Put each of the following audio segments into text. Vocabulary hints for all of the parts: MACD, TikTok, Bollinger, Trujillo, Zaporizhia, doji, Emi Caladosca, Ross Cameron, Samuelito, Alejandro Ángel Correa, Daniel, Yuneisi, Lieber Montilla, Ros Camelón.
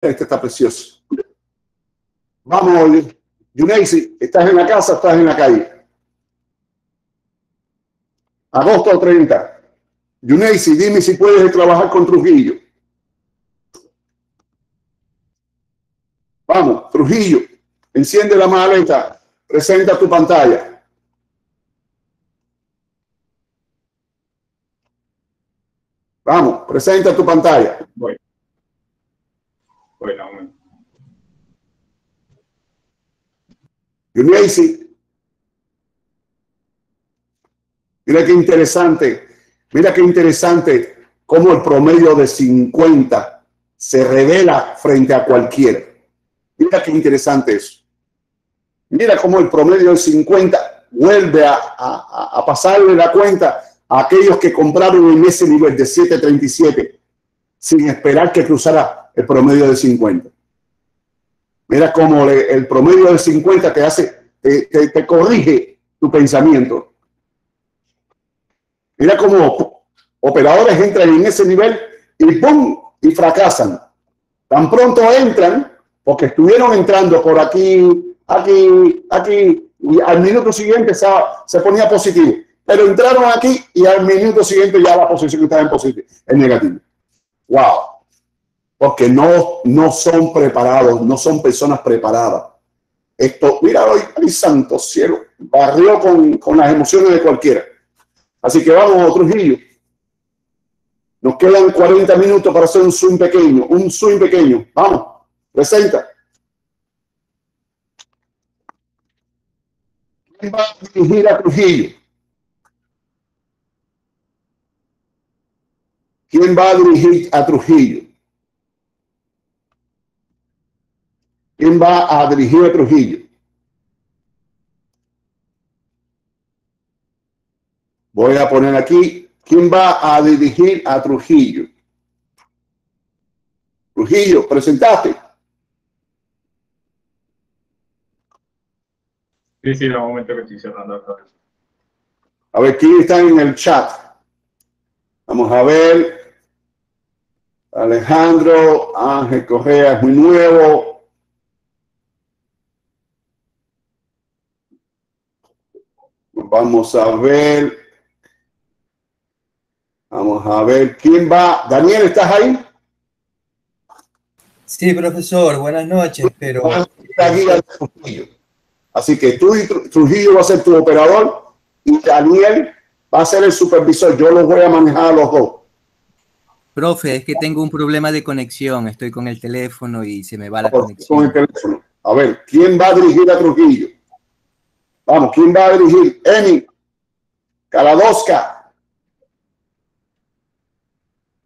Este está precioso. Vamos, Yuneisi, ¿estás en la casa o estás en la calle? Agosto 30. Yuneisi, dime si puedes trabajar con Trujillo. Vamos, Trujillo, enciende la maleta, presenta tu pantalla. Vamos, presenta tu pantalla. Bueno. Yuneisi, mira qué interesante. Mira qué interesante cómo el promedio de 50 se revela frente a cualquiera. Mira qué interesante eso. Mira cómo el promedio de 50 vuelve a pasarle la cuenta a aquellos que compraron en ese nivel de 7.37 sin esperar que cruzara el promedio de 50. Mira cómo el promedio de 50 te hace, te corrige tu pensamiento. Mira cómo operadores entran en ese nivel y ¡pum! Y fracasan. Tan pronto entran, porque estuvieron entrando por aquí, aquí, y al minuto siguiente se ponía positivo. Pero entraron aquí y al minuto siguiente ya la posición que estaba en positivo es negativa. ¡Wow! Porque no son preparados, no son personas preparadas. Esto, mira, hoy, santo cielo, barrió con las emociones de cualquiera. Así que vamos, Trujillo. Nos quedan 40 minutos para hacer un swing pequeño, Vamos. Presenta. ¿Quién va a dirigir a Trujillo? ¿Quién va a dirigir a Trujillo? ¿Quién va a dirigir a Trujillo? Voy a poner aquí. ¿Quién va a dirigir a Trujillo? Trujillo, presentate. Sí, en el momento que estoy cerrando. A ver, ¿quién está en el chat? Vamos a ver. Alejandro Ángel Correa es muy nuevo. Vamos a ver. ¿Quién va? Daniel, ¿estás ahí? Sí, profesor. Buenas noches, pero... Así que tú y Trujillo va a ser tu operador y Daniel va a ser el supervisor. Yo los voy a manejar a los dos. Profe, es que tengo un problema de conexión. Estoy con el teléfono y se me va la conexión. Con el teléfono. A ver, ¿quién va a dirigir a Trujillo? Vamos, ¿quién va a dirigir? Emi Caladosca.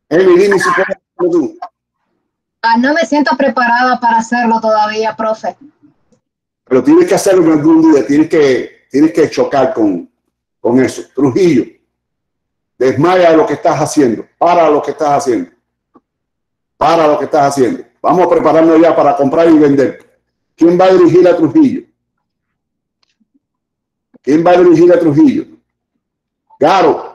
Emi, dime si puedes hacerlo tú. No me siento preparada para hacerlo todavía, profe. Pero tienes que hacerlo en algún día, tienes que chocar con eso. Trujillo, desmaya lo que estás haciendo, para lo que estás haciendo. Vamos a prepararnos ya para comprar y vender. ¿Quién va a dirigir a Trujillo? Garo.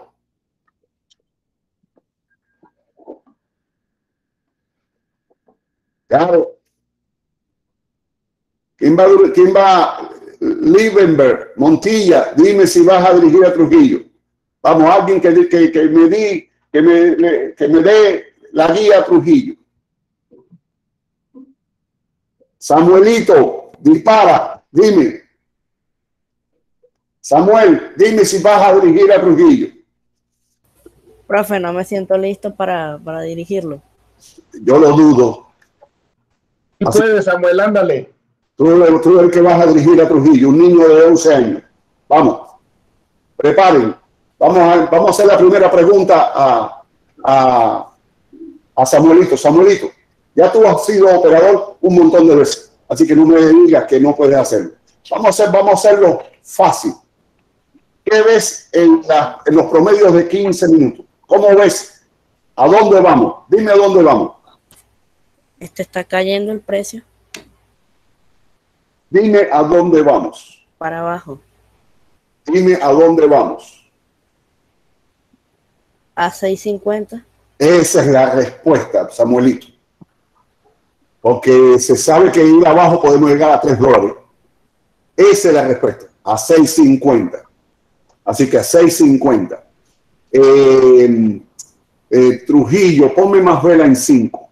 ¿Quién va? Lieber Montilla, dime si vas a dirigir a Trujillo. Vamos, alguien que me dé la guía a Trujillo. Samuelito, dispara, dime. Samuel, dime si vas a dirigir a Trujillo. Profe, no me siento listo para dirigirlo. Yo lo dudo. ¿Y tú eres, Samuel? Ándale. Tú eres el que vas a dirigir a Trujillo, un niño de 11 años. Vamos, preparen. Vamos a hacer la primera pregunta a Samuelito. Samuelito, ya tú has sido operador un montón de veces, así que no me digas que no puedes hacerlo. Vamos a hacerlo fácil. ¿Qué ves en los promedios de 15 minutos? ¿Cómo ves? ¿A dónde vamos? Dime a dónde vamos. Este está cayendo el precio. Dime a dónde vamos. Para abajo. Dime a dónde vamos. A 6.50. Esa es la respuesta, Samuelito. porque se sabe que ir abajo podemos llegar a $3. Esa es la respuesta, a 6.50. Así que a 6.50. Trujillo, ponme más vela en 5.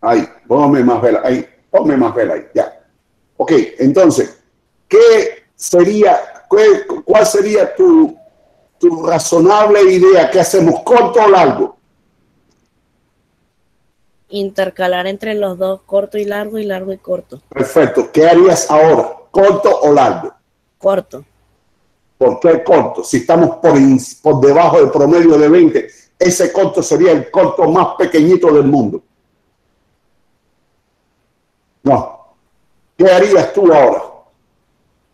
Ahí, ponme más vela, ahí, ponme más vela, ahí, ya. Ok, entonces, ¿qué sería, cuál sería tu razonable idea? ¿Qué hacemos, corto o largo? Intercalar entre los dos, corto y largo, y largo y corto. Perfecto. ¿Qué harías ahora, corto o largo? Corto. ¿Por qué corto? Si estamos por debajo del promedio de 20, ese corto sería el corto más pequeñito del mundo. No. ¿Qué harías tú ahora?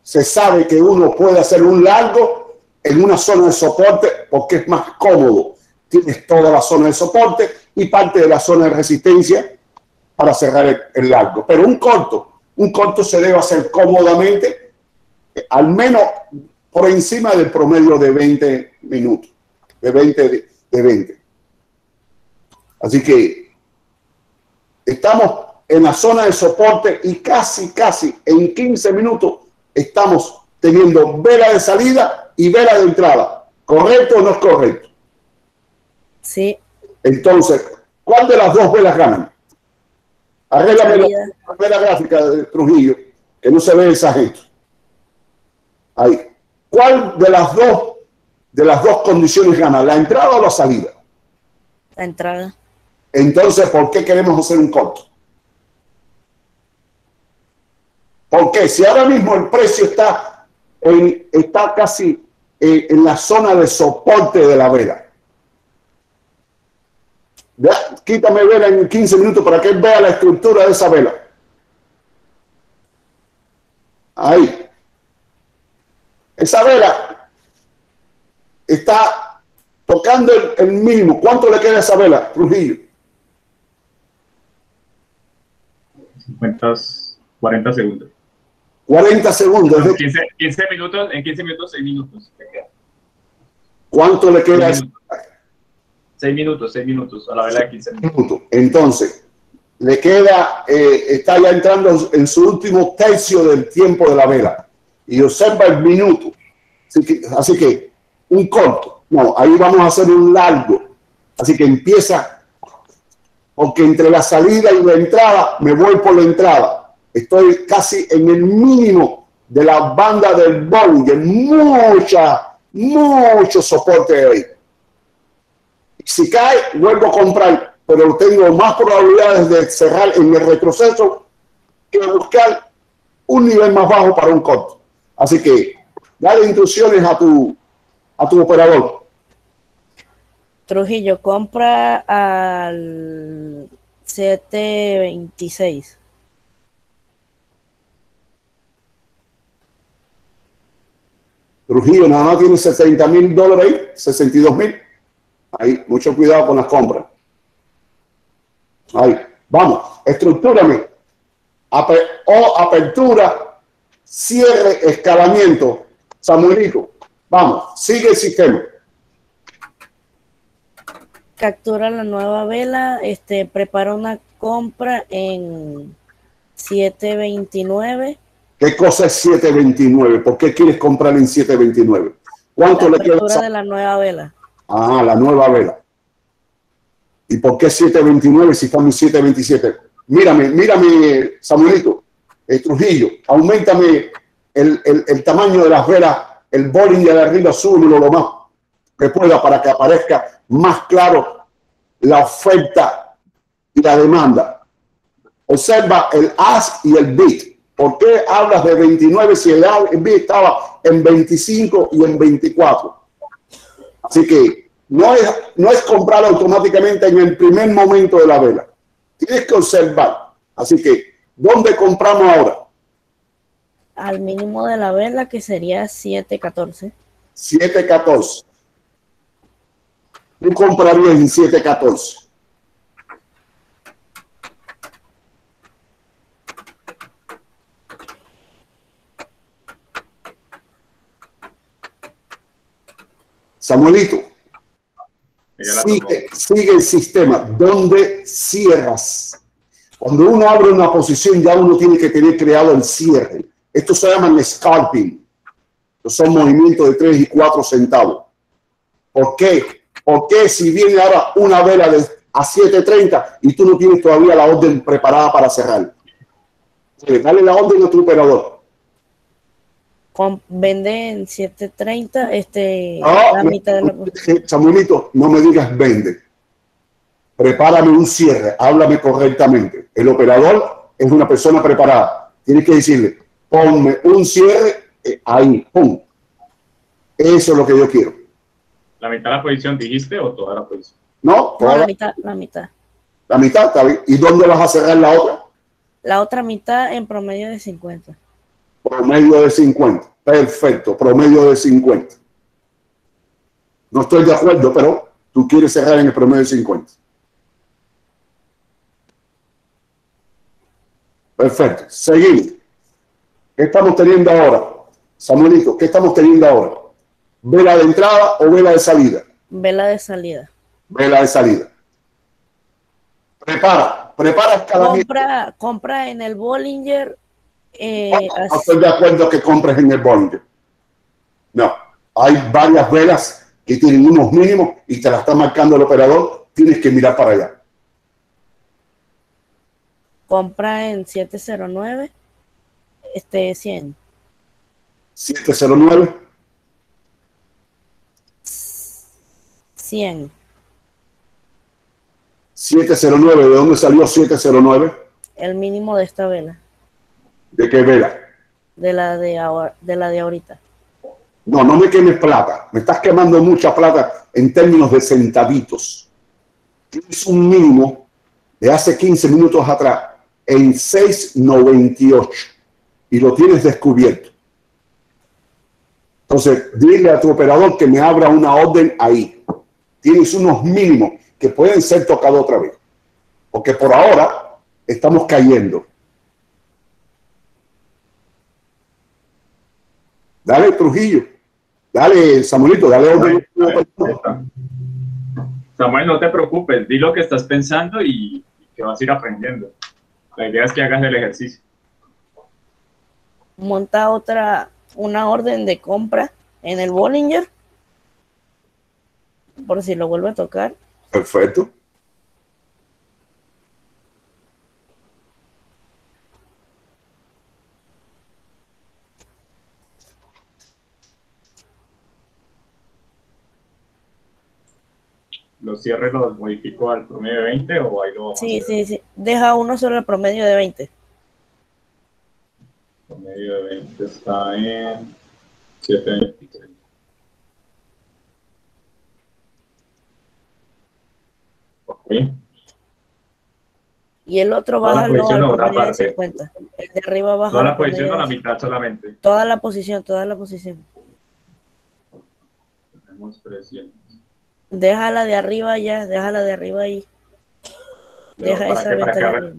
Se sabe que uno puede hacer un largo en una zona de soporte porque es más cómodo. Tienes toda la zona de soporte y parte de la zona de resistencia para cerrar el largo. Pero un corto se debe hacer cómodamente, al menos por encima del promedio de 20 minutos, de 20. Así que estamos en la zona de soporte y casi en 15 minutos estamos teniendo vela de salida y vela de entrada. ¿Correcto o no es correcto? Sí. Entonces, ¿cuál de las dos velas ganan? Arréglame la vela gráfica de Trujillo, que no se ve esa gente. Ahí. ¿Cuál de las dos condiciones gana? ¿La entrada o la salida? La entrada. Entonces, ¿por qué queremos hacer un corto? Porque si ahora mismo el precio está casi en la zona de soporte de la vela. Ya, quítame vela en 15 minutos para que vea la estructura de esa vela. Ahí. Esa vela está tocando el mínimo. ¿Cuánto le queda a esa vela, Trujillo? 40 segundos. 40 segundos. En 15 minutos, 6 minutos. ¿Cuánto le queda a esa vela? 6 minutos a la vela de 15 minutos. Entonces, le queda, está ya entrando en su último tercio del tiempo de la vela. Y observa el minuto. Así que un corto. No, ahí vamos a hacer un largo. Así que empieza, porque entre la salida y la entrada, me voy por la entrada. Estoy casi en el mínimo de la banda del Bollinger. Mucho soporte ahí. Si cae, vuelvo a comprar, pero tengo más probabilidades de cerrar en el retroceso que buscar un nivel más bajo para un corto. Así que, dale instrucciones a tu operador. Trujillo, compra al 726. Trujillo, nada más tiene $70,000 ahí, 62,000. Ahí, mucho cuidado con las compras. Ahí, vamos, estructúrame. Apertura, cierre, escalamiento. Samuelito, vamos, sigue el sistema. Captura la nueva vela, prepara una compra en 7.29. ¿Qué cosa es 7.29? ¿Por qué quieres comprar en 7.29? ¿Cuánto le queda? Apertura de la nueva vela. Ah, la nueva vela. ¿Y por qué 7.29 si estamos en 7.27? Mírame, Samuelito, Trujillo, aumentame el tamaño de las velas, el Bollinger de arriba, súbelo lo más que pueda para que aparezca más claro la oferta y la demanda. Observa el ask y el bid. ¿Por qué hablas de 29 si el bid estaba en 25 y en 24? Así que no es comprar automáticamente en el primer momento de la vela. Tienes que observar. Así que, ¿dónde compramos ahora? Al mínimo de la vela, que sería 7.14. 7.14. ¿Tú comprarías en 7.14? Samuelito. Sigue el sistema. ¿Dónde cierras? Cuando uno abre una posición, ya uno tiene que tener creado el cierre. Esto se llama scalping. Son movimientos de 3 y 4 centavos. ¿Por qué? Porque si viene ahora una vela a 7.30 y tú no tienes todavía la orden preparada para cerrar, dale la orden a tu operador. Vende en 7.30, la mitad de la... Samuelito, no me digas vende. Prepárame un cierre, háblame correctamente. El operador es una persona preparada. Tienes que decirle, ponme un cierre ahí, pum. Eso es lo que yo quiero. ¿La mitad de la posición dijiste o toda la posición? No, toda la mitad. La mitad. La mitad, está bien. ¿Y dónde vas a cerrar la otra? La otra mitad en promedio de 50. Promedio de 50. Perfecto, promedio de 50. No estoy de acuerdo, pero tú quieres cerrar en el promedio de 50. Perfecto. Seguimos. ¿Qué estamos teniendo ahora? Samuelito, ¿qué estamos teniendo ahora? ¿Vela de entrada o vela de salida? Vela de salida. Vela de salida. Prepara cada... Compra en el Bollinger. No estoy de acuerdo que compres en el Bollinger. No, hay varias velas que tienen unos mínimos y te la está marcando el operador. Tienes que mirar para allá. Compra en 709, 100. 709. 100. 709, ¿de dónde salió 709? El mínimo de esta vela. ¿De qué vela? De la de ahorita. No, no me quemes plata. Me estás quemando mucha plata en términos de centavitos. Tienes un mínimo de hace 15 minutos atrás en 6.98 y lo tienes descubierto. Entonces, dile a tu operador que me abra una orden ahí. Tienes unos mínimos que pueden ser tocados otra vez. Porque por ahora estamos cayendo. Dale, Trujillo. Dale, Samuelito, dale orden. Samuel, no te preocupes. Di lo que estás pensando y que vas a ir aprendiendo. La idea es que hagas el ejercicio. Monta una orden de compra en el Bollinger. Por si lo vuelve a tocar. Perfecto. ¿Los cierres los modifico al promedio de 20 o ahí lo vamos a hacer? Sí. Deja uno sobre el promedio de 20. Promedio de 20 está en 7.23. Okay. Y el otro baja al promedio de 50. El de arriba baja. ¿Toda la posición o la mitad solamente? Toda la posición, toda la posición. Tenemos 300. Déjala de arriba ya, déjala de arriba ahí. Deja esa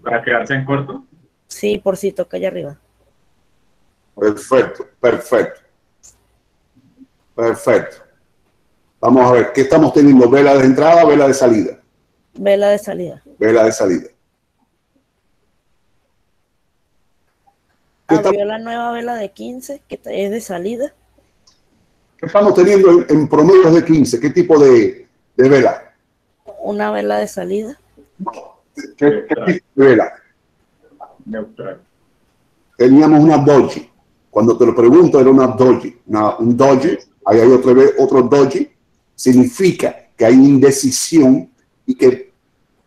para quedarse en corto. Sí, por si toca allá arriba. Perfecto. Vamos a ver, ¿qué estamos teniendo? ¿Vela de entrada o vela de salida? Vela de salida. Vela de salida. Abrió la nueva vela de 15, que es de salida. ¿Qué estamos teniendo en promedios de 15? ¿Qué tipo de vela? Una vela de salida. ¿Qué tipo de vela? Neutral. Teníamos una doji. Cuando te lo pregunto, era una doji. Un doji, ahí hay otro doji. Significa que hay indecisión y que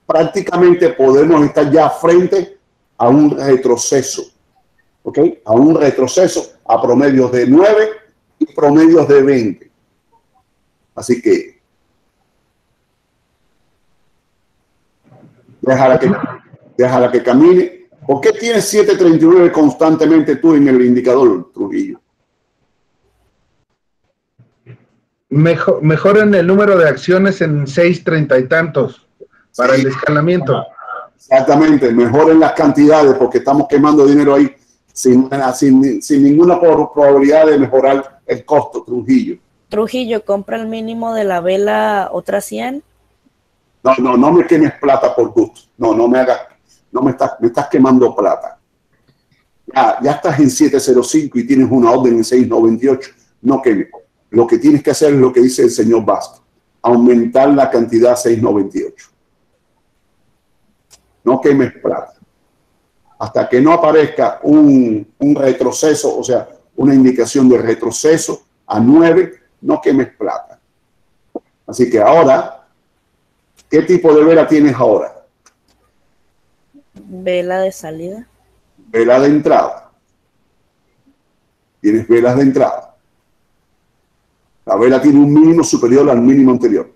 prácticamente podemos estar ya frente a un retroceso. ¿Ok? A un retroceso a promedios de 9 y promedios de 20. Así que déjala que camine. ¿Por qué tienes 7.39 constantemente tú en el indicador, Trujillo? Mejoren el número de acciones en 6.30 y tantos para el escalamiento. Exactamente, mejoren las cantidades porque estamos quemando dinero ahí sin ninguna probabilidad de mejorar el costo, Trujillo. Trujillo, compra el mínimo de la vela otra 100 No me quemes plata por gusto. No me hagas, me estás quemando plata. Ya estás en 705 y tienes una orden en 698. No quemes. Lo que tienes que hacer es lo que dice el señor Vázquez. Aumentar la cantidad a 698. No quemes plata. Hasta que no aparezca un retroceso, o sea, una indicación de retroceso a 9, no quemes plata. Así que ahora, ¿qué tipo de vela tienes ahora? Vela de salida. Vela de entrada. Tienes velas de entrada. La vela tiene un mínimo superior al mínimo anterior.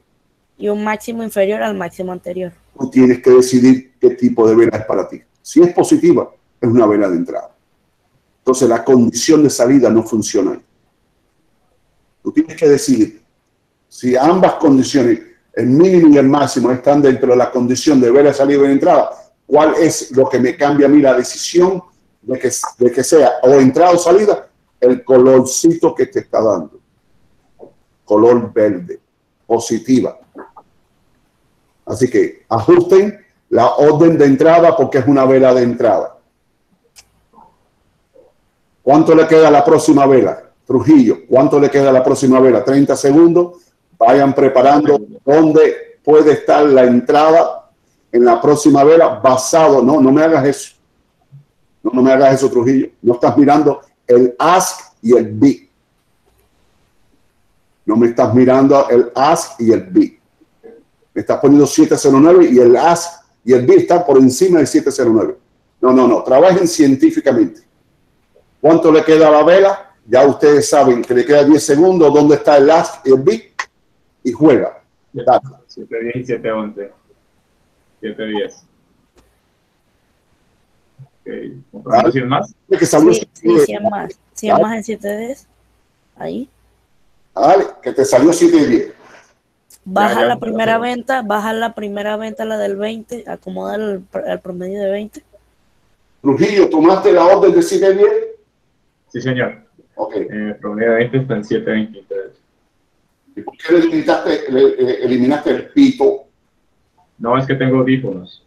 Y un máximo inferior al máximo anterior. Tú tienes que decidir qué tipo de vela es para ti. Si es positiva, es una vela de entrada. Entonces la condición de salida no funciona. Tú tienes que decidir si ambas condiciones, el mínimo y el máximo, están dentro de la condición de vela de salida y de entrada. ¿Cuál es lo que me cambia a mí la decisión de que sea o entrada o salida? El colorcito que te está dando. Color verde. Positiva. Así que ajusten la orden de entrada porque es una vela de entrada. ¿Cuánto le queda a la próxima vela? Trujillo, ¿cuánto le queda a la próxima vela? 30 segundos. Vayan preparando dónde puede estar la entrada en la próxima vela basado. No me hagas eso. No me hagas eso, Trujillo. No estás mirando el ask y el bid. No me estás mirando el ask y el bid. Me estás poniendo 709 y el ask y el B está por encima del 709. No. Trabajen científicamente. ¿Cuánto le queda a la vela? Ya ustedes saben que le queda 10 segundos. ¿Dónde está el ask y el B? Y juega. 710 y 711. 710. Okay. ¿Vale? 100 más. Que sí, 100 más. 100 ¿vale? Más en 710. Ahí. Vale, que te salió 710. Baja la primera venta, la del 20, acomoda el promedio de 20. Trujillo, ¿tomaste la orden de 710? Sí, señor. Okay. El promedio de 20 está en 723. ¿Y por qué eliminaste el pito? No, es que tengo audífonos.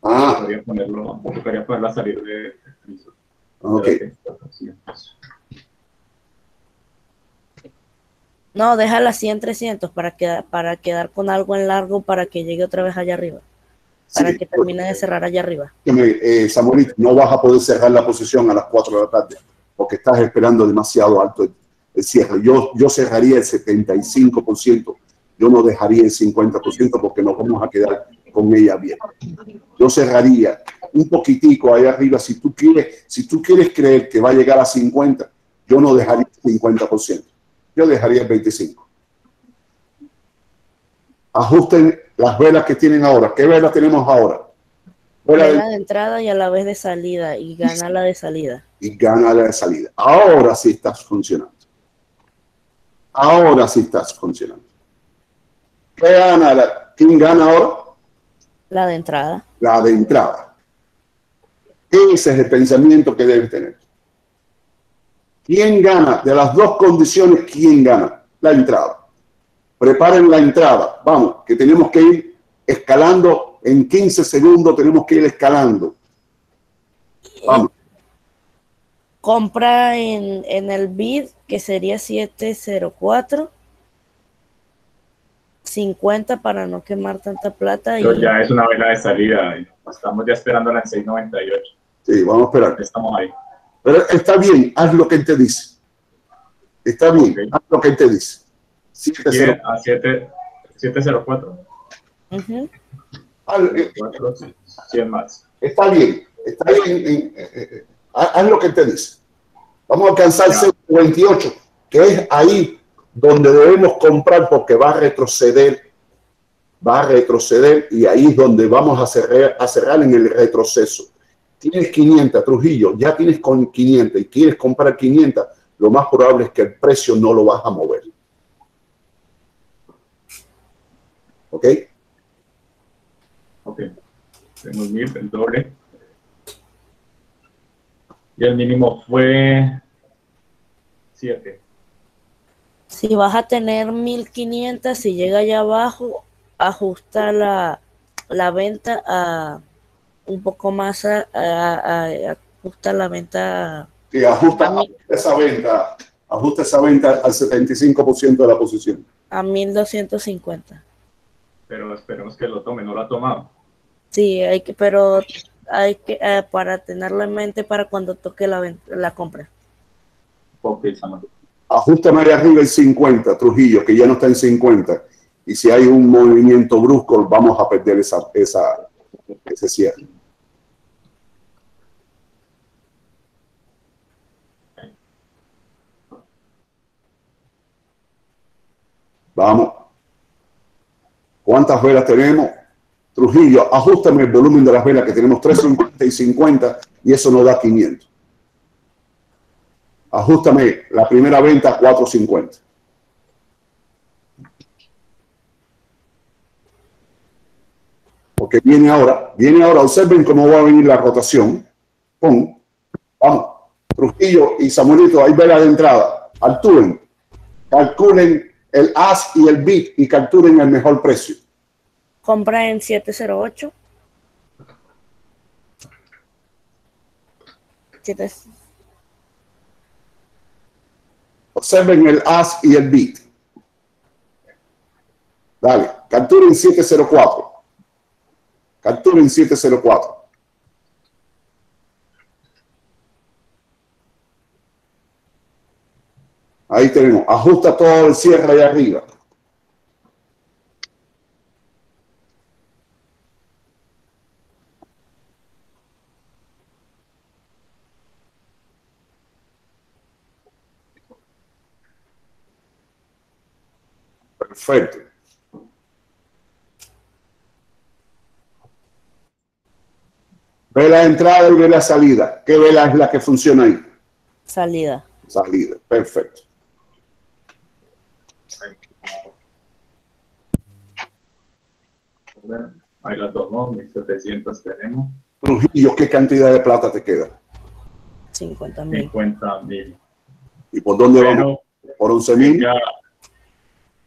Ah. Quería ponerla a salir del piso. Ok. No, déjala 100, 300 para quedar con algo en largo para que llegue otra vez allá arriba. Para que termine de cerrar allá arriba. Samuelito, no vas a poder cerrar la posición a las 4 de la tarde porque estás esperando demasiado alto el cierre. Yo cerraría el 75%. Yo no dejaría el 50% porque nos vamos a quedar con ella bien. Yo cerraría un poquitico allá arriba. Si tú quieres creer que va a llegar a 50, yo no dejaría el 50%. Yo dejaría el 25. Ajusten las velas que tienen ahora. ¿Qué velas tenemos ahora? Vela de entrada y a la vez de salida. Y gana la de salida. Ahora sí estás funcionando. ¿Qué gana? ¿Quién gana ahora? La de entrada. Ese es el pensamiento que debes tener. ¿Quién gana? De las dos condiciones, ¿quién gana? La entrada. Preparen la entrada. Vamos, que tenemos que ir escalando. En 15 segundos tenemos que ir escalando. Vamos. Compra en el bid, que sería 704. 50 para no quemar tanta plata. Pero ya es una vela de salida. Estamos ya esperando la 698. Sí, vamos a esperar. Estamos ahí. Pero está bien, haz lo que él te dice. Está bien, okay. Haz lo que él te dice. 704. Uh-huh. 100 más. Está bien. Haz lo que él te dice. Vamos a alcanzar 728, que es ahí donde debemos comprar porque va a retroceder. Y ahí es donde vamos a cerrar en el retroceso. Tienes 500, Trujillo, ya tienes con 500 y quieres comprar 500, lo más probable es que el precio no lo vas a mover. ¿Ok? Ok. Tenemos 1000, el doble. Y el mínimo fue 7. Si vas a tener 1500, si llega allá abajo, ajustar la venta a un poco más, ajustar la venta. Sí, ajusta esa venta al 75% de la posición. A 1.250. Pero esperemos que lo tome, no lo ha tomado. Sí, hay que, pero hay que, para tenerlo en mente para cuando toque la compra. Ok, Samuel. Ajusta María arriba el 50, Trujillo, que ya no está en 50. Y si hay un movimiento brusco, vamos a perder ese cierre. Vamos. ¿Cuántas velas tenemos? Trujillo, ajustame el volumen de las velas, que tenemos 350 y 50, y eso nos da 500. Ajustame la primera venta a 450. Porque viene ahora, observen cómo va a venir la rotación. Pum. Vamos. Trujillo y Samuelito, hay velas de entrada. Actúen. Calculen el AS y el BID y capturen el mejor precio. Compra en 708. 7. Observen el AS y el BID. Dale, capturen 704. Capturen 704. Ahí tenemos, ajusta todo el cierre allá arriba. Perfecto. Ve la entrada y ve la salida. ¿Qué vela es la que funciona ahí? Salida. Salida, perfecto. Ahí la tomó, 1.700 tenemos. Trujillo, ¿qué cantidad de plata te queda? 50.000. 50.000. ¿Y por dónde vamos? ¿Por 11.000?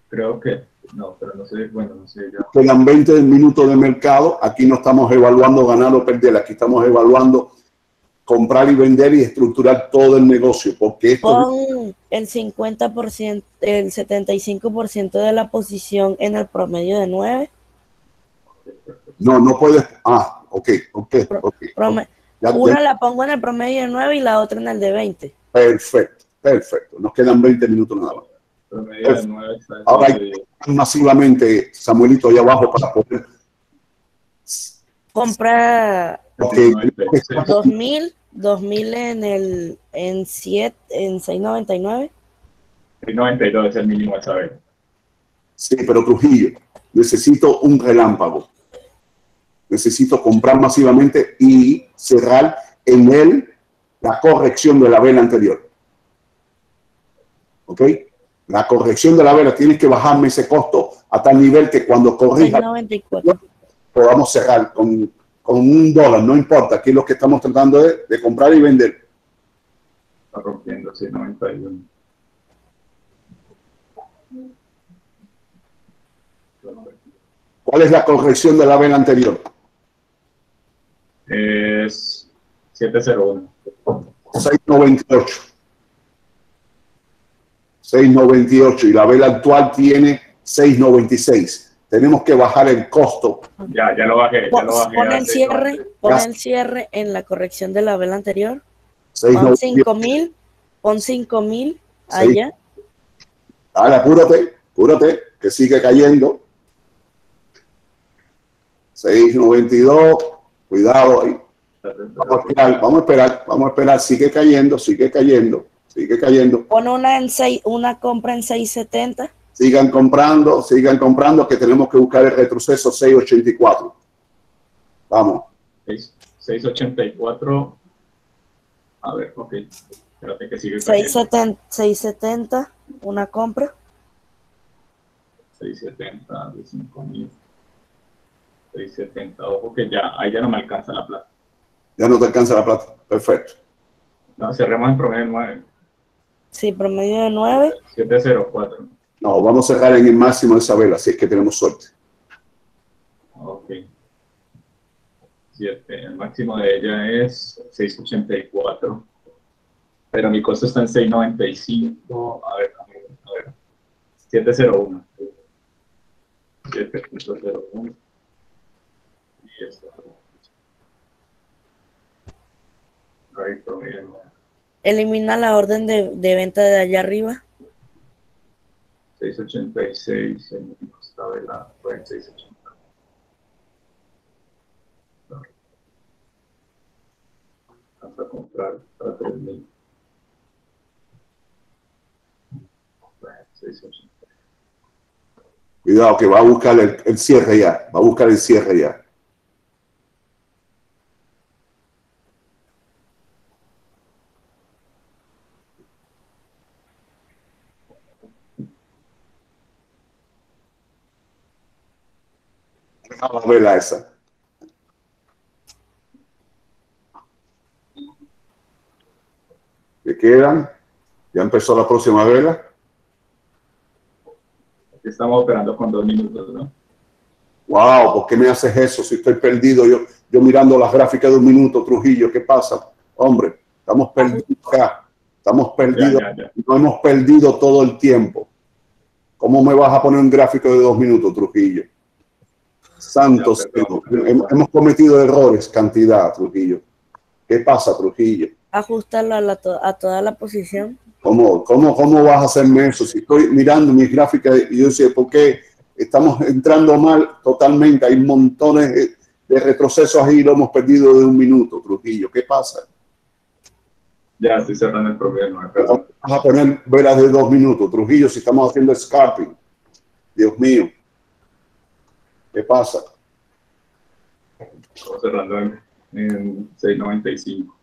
Creo que no, pero no sé. Bueno, no sé. Ya. Quedan 20 minutos de mercado. Aquí no estamos evaluando ganar o perder. Aquí estamos evaluando comprar y vender y estructurar todo el negocio. Porque esto... Pon el 50%, el 75% de la posición en el promedio de 9. No, no puedes. Ah, ok. Una la pongo en el promedio de 9 y la otra en el de 20. Perfecto. Nos quedan 20 minutos nada más. Promedio de 9. Ahora hay masivamente, Samuelito, allá abajo para poder. Compra 2.000 en 6.99. 6.92 es el mínimo de saber. Sí, pero Trujillo, necesito un relámpago. Necesito comprar masivamente y cerrar en él la corrección de la vela anterior. ¿Ok? La corrección de la vela, tienes que bajarme ese costo a tal nivel que cuando corrija 694. Podamos cerrar con $1, no importa. Aquí lo que estamos tratando es de comprar y vender. Está rompiendo 691. ¿Cuál es la corrección de la vela anterior? Es 701. 698. 698 y la vela actual tiene 696. Tenemos que bajar el costo. Ya lo bajé. Pon el cierre, en la corrección de la vela anterior. Pon 5.000 allá. Ahora apúrate, que sigue cayendo. 6.92, cuidado ahí. Vamos a esperar, sigue cayendo. Pon una compra en 6.70. Sigan comprando, que tenemos que buscar el retroceso 6.84. Vamos. 6.84. A ver, ok. Espérate que sigue cayendo. 6.70, una compra. 6.70, de 5.000. 6.70, ojo que ya, ahí ya no me alcanza la plata. Ya no te alcanza la plata, perfecto. No, cerremos en promedio de 9. Sí, promedio de 9. 704. No, vamos a cerrar en el máximo de esa vela, si es que tenemos suerte. 107, el máximo de ella es 684, pero mi costo está en 695, a ver, 701. 7.01 y esto. Ahí proviene. Elimina la orden de venta de allá arriba. 686, en el costado de la 680. Hasta comprar para 3.000. 680. Cuidado que va a buscar el cierre ya, va a buscar el cierre ya. Vamos a verla esa. ¿Qué quedan? ¿Ya empezó la próxima vela? Estamos operando con 2 minutos, ¿no? Wow, ¿por qué me haces eso? Si estoy perdido, yo mirando las gráficas de 1 minuto, Trujillo, ¿qué pasa? Hombre, estamos perdidos acá, estamos perdidos, ya. No hemos perdido todo el tiempo. ¿Cómo me vas a poner un gráfico de 2 minutos, Trujillo? Santos, hemos cometido errores, cantidad, Trujillo. ¿Qué pasa, Trujillo? Ajustarla a toda la posición. ¿Cómo vas a hacerme eso? Si estoy mirando mis gráficas y yo decía, ¿por qué estamos entrando mal totalmente? Hay montones de retrocesos ahí y lo hemos perdido de 1 minuto, Trujillo. ¿Qué pasa? Ya estoy cerrando el problema. Vamos a poner velas de 2 minutos, Trujillo, si estamos haciendo scalping. Dios mío. ¿Qué pasa? Estamos cerrando en 695.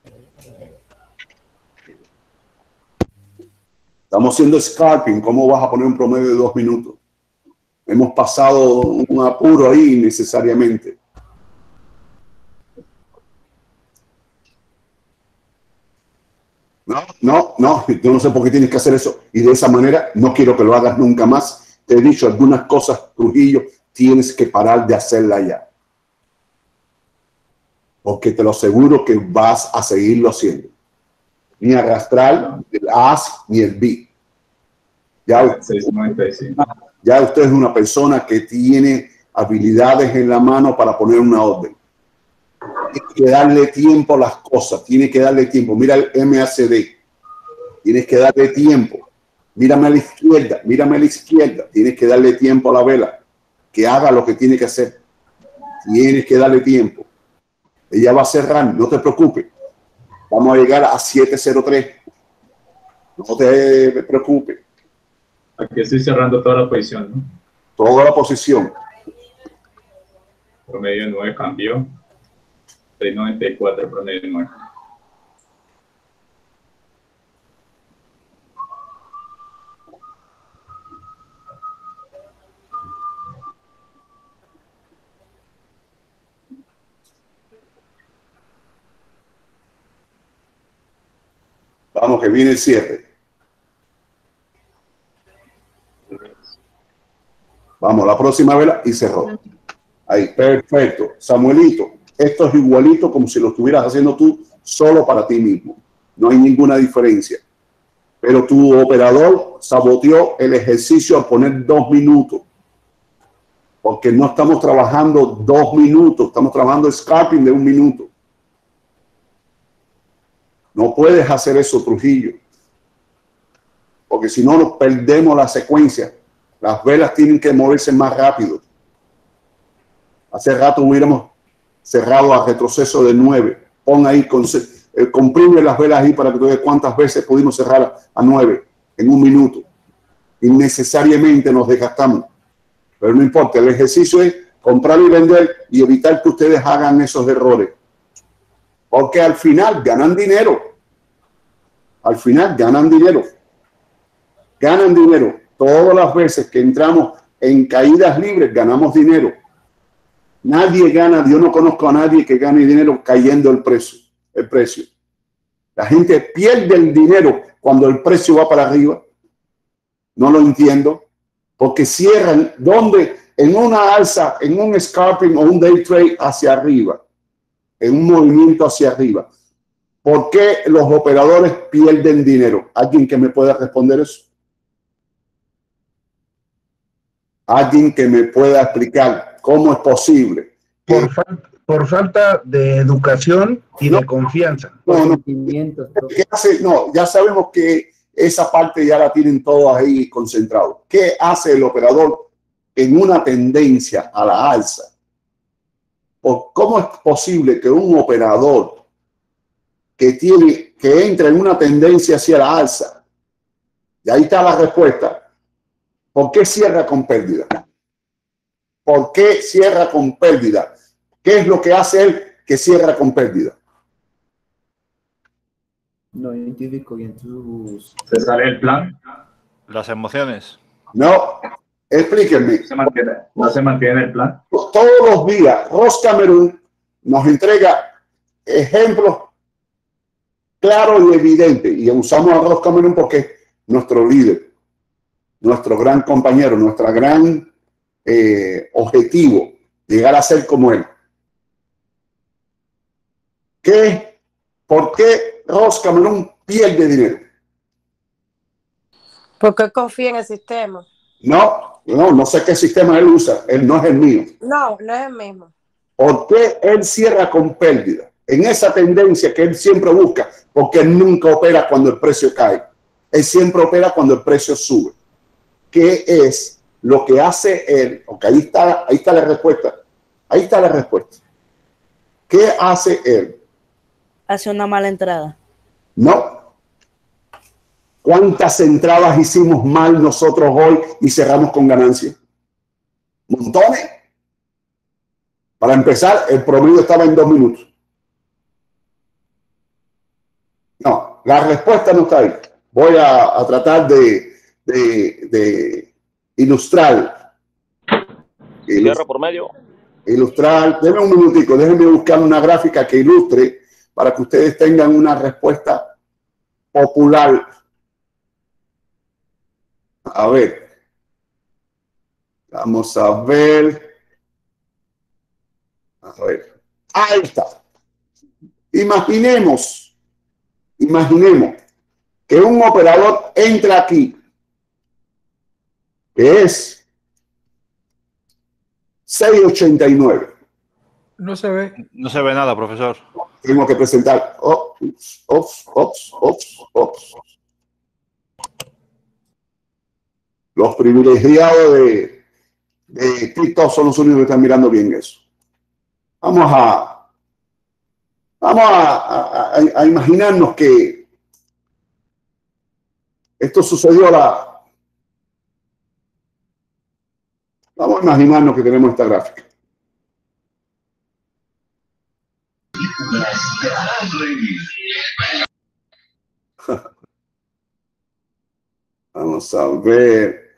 Estamos haciendo scalping. ¿Cómo vas a poner un promedio de 2 minutos? Hemos pasado un apuro ahí innecesariamente. No, yo no sé por qué tienes que hacer eso. Y de esa manera no quiero que lo hagas nunca más. Te he dicho algunas cosas, Trujillo, tienes que parar de hacerla ya. Porque te lo aseguro que vas a seguirlo haciendo. Ni arrastrar el AS ni el B. Ya usted es una persona que tiene habilidades en la mano para poner una orden. Tiene que darle tiempo a las cosas, tiene que darle tiempo. Mira el MACD, tienes que darle tiempo. Mírame a la izquierda, tienes que darle tiempo a la vela, que haga lo que tiene que hacer. Tienes que darle tiempo. Ella va a cerrar, no te preocupes. Vamos a llegar a 703. No te preocupes. Aquí estoy cerrando toda la posición, ¿no? Toda la posición. Promedio 9 cambió. 394, promedio 9. Vamos, que viene el cierre. Vamos, la próxima vela y cerró. Ahí, perfecto. Samuelito, esto es igualito como si lo estuvieras haciendo tú solo para ti mismo. No hay ninguna diferencia. Pero tu operador saboteó el ejercicio al poner 2 minutos. Porque no estamos trabajando 2 minutos, estamos trabajando scalping de 1 minuto. No puedes hacer eso, Trujillo, porque si no nos perdemos la secuencia. Las velas tienen que moverse más rápido. Hace rato hubiéramos cerrado a retroceso de 9. Pon ahí, comprime las velas ahí para que tú veas cuántas veces pudimos cerrar a 9 en 1 minuto. Innecesariamente nos desgastamos. Pero no importa, el ejercicio es comprar y vender y evitar que ustedes hagan esos errores. Porque al final ganan dinero. Al final ganan dinero. Ganan dinero. Todas las veces que entramos en caídas libres, ganamos dinero. Nadie gana. Yo no conozco a nadie que gane dinero cayendo el precio. La gente pierde el dinero cuando el precio va para arriba. No lo entiendo. Porque cierran donde en una alza, en un scalping o un day trade hacia arriba. en un movimiento hacia arriba. ¿Por qué los operadores pierden dinero? ¿Alguien que me pueda responder eso? ¿Alguien que me pueda explicar cómo es posible? Por falta de educación y de confianza. No, ya sabemos que esa parte ya la tienen todos ahí concentrados. ¿Qué hace el operador en una tendencia a la alza? ¿O cómo es posible que un operador que entra en una tendencia hacia la alza? Y ahí está la respuesta. ¿Por qué cierra con pérdida? ¿Por qué cierra con pérdida? ¿Qué es lo que hace él que cierra con pérdida? No identifico bien tus... ¿Se sale el plan? Las emociones. No, explíquenme. No se mantiene el plan. Todos los días, Ross Cameron nos entrega ejemplos claros y evidentes. Y usamos a Ross Cameron porque es nuestro líder, nuestro gran compañero, nuestro gran objetivo, llegar a ser como él. ¿Por qué Ros Camelón pierde dinero? Porque confía en el sistema. No sé qué sistema él usa. Él no es el mío. No es el mismo. ¿Por qué él cierra con pérdida? En esa tendencia que él siempre busca, porque él nunca opera cuando el precio cae. Él siempre opera cuando el precio sube. ¿Qué es lo que hace él? Okay, ahí está la respuesta. Ahí está la respuesta. ¿Qué hace él? Hace una mala entrada. No. ¿Cuántas entradas hicimos mal nosotros hoy y cerramos con ganancia? Montones. Para empezar, el promedio estaba en 2 minutos. No, la respuesta no está ahí. Voy a tratar de ilustrar. Cierro por medio. Ilustrar. Déjenme un minutico, déjenme buscar una gráfica que ilustre, para que ustedes tengan una respuesta popular. A ver. Vamos a ver. A ver. Ahí está. Imaginemos que un operador entra aquí, que es 6.89. No se ve. No se ve nada, profesor. Tengo que presentar. Los privilegiados de TikTok son los únicos que están mirando bien eso. Vamos a imaginarnos que esto sucedió Vamos a imaginarnos que tenemos esta gráfica. Vamos a ver.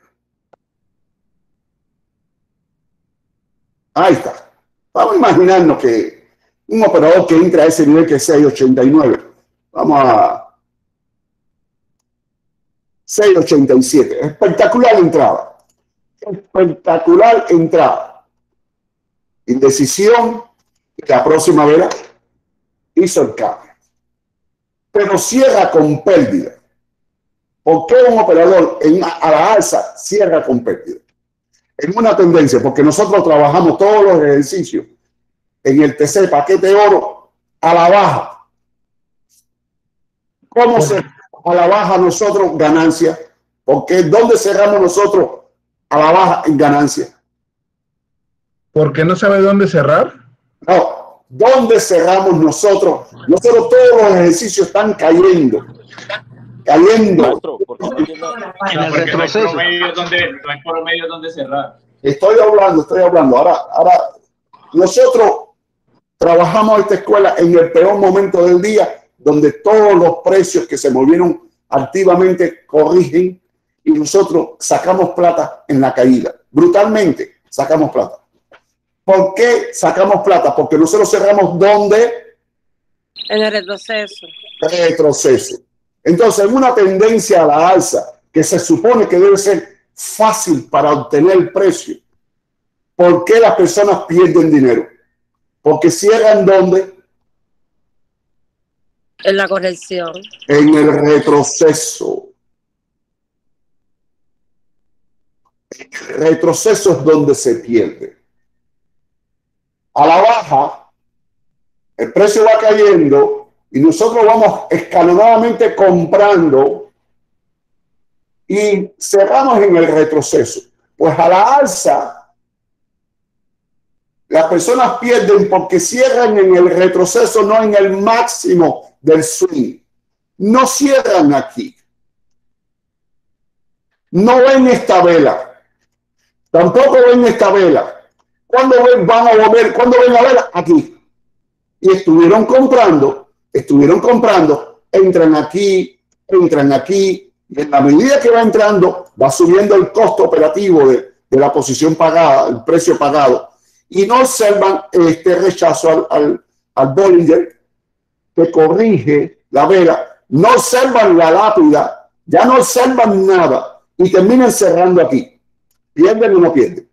Ahí está. Vamos a imaginarnos que un operador que entra a ese nivel que es 6.89. Vamos a 6.87. Espectacular entrada. Espectacular entrada. Indecisión. La próxima vela hizo el cambio, pero cierra con pérdida. ¿Por qué un operador a la alza cierra con pérdida? En una tendencia, porque nosotros trabajamos todos los ejercicios en el TC paquete oro a la baja. ¿Cómo se a la baja nosotros ganancia? Porque ¿dónde cerramos nosotros a la baja en ganancia? Porque no sabe dónde cerrar. No, ¿dónde cerramos nosotros? Nosotros todos los ejercicios están cayendo. Maestro, en el retroceso. No hay promedio donde cerrar. Estoy hablando. Ahora, nosotros trabajamos esta escuela en el peor momento del día, donde todos los precios que se movieron activamente corrigen y nosotros sacamos plata en la caída. Brutalmente sacamos plata. ¿Por qué sacamos plata? Porque nosotros cerramos ¿dónde? En el retroceso. Entonces, en una tendencia a la alza, que se supone que debe ser fácil para obtener el precio, ¿por qué las personas pierden dinero? Porque cierran ¿dónde? En la corrección. En el retroceso. El retroceso es donde se pierde. A la baja, el precio va cayendo y nosotros vamos escalonadamente comprando y cerramos en el retroceso. Pues a la alza, las personas pierden porque cierran en el retroceso, no en el máximo del swing. No cierran aquí. No ven esta vela. Tampoco ven esta vela. ¿Cuándo ven, van a volver? ¿Cuándo ven la vela? Aquí. Y estuvieron comprando, entran aquí, y en la medida que va entrando, va subiendo el costo operativo de la posición pagada, el precio pagado, y no observan este rechazo al Bollinger, que corrige la vela, no observan la lápida, ya no observan nada, y terminan cerrando aquí. ¿Pierden o no pierden?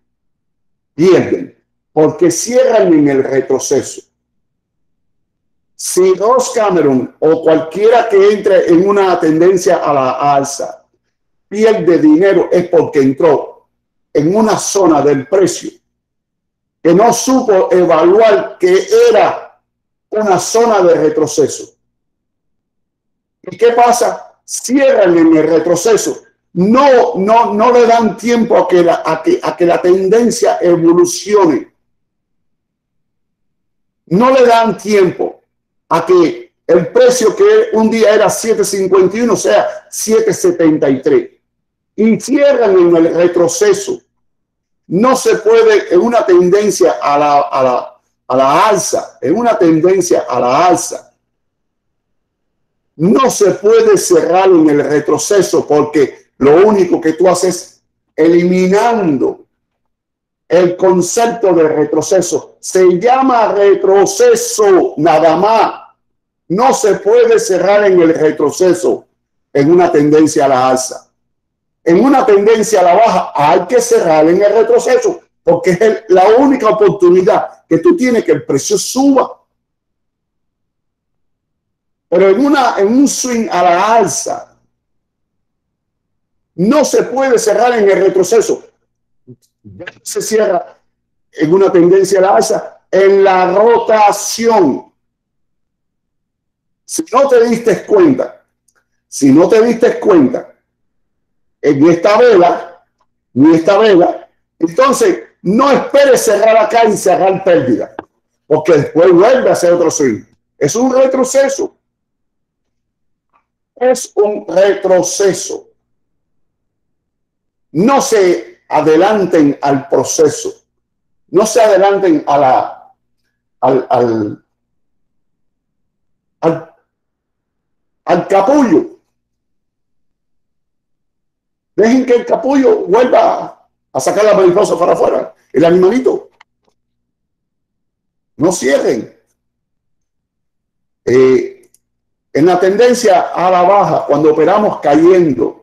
Pierden, porque cierran en el retroceso. Si Ross Cameron o cualquiera que entre en una tendencia a la alza pierde dinero es porque entró en una zona del precio que no supo evaluar que era una zona de retroceso. ¿Y qué pasa? Cierran en el retroceso. No le dan tiempo a que la tendencia evolucione. No le dan tiempo a que el precio que un día era 7.51 sea 7.73. Y cierran en el retroceso. No se puede en una tendencia a la alza, en una tendencia a la alza. No se puede cerrar en el retroceso porque lo único que tú haces es eliminando el concepto de retroceso. Se llama retroceso nada más. No se puede cerrar en el retroceso en una tendencia a la alza. En una tendencia a la baja hay que cerrar en el retroceso porque es la única oportunidad que tú tienes que el precio suba. Pero en un swing a la alza, no se puede cerrar en el retroceso. Se cierra en una tendencia a la alza, en la rotación. Si no te diste cuenta en esta vela, entonces no esperes cerrar acá y cerrar pérdida, porque después vuelve a hacer otro swing. Es un retroceso. Es un retroceso. No se adelanten al proceso, no se adelanten a al capullo. Dejen que el capullo vuelva a sacar la mariposa para afuera, el animalito. No cierren. En la tendencia a la baja, cuando operamos cayendo,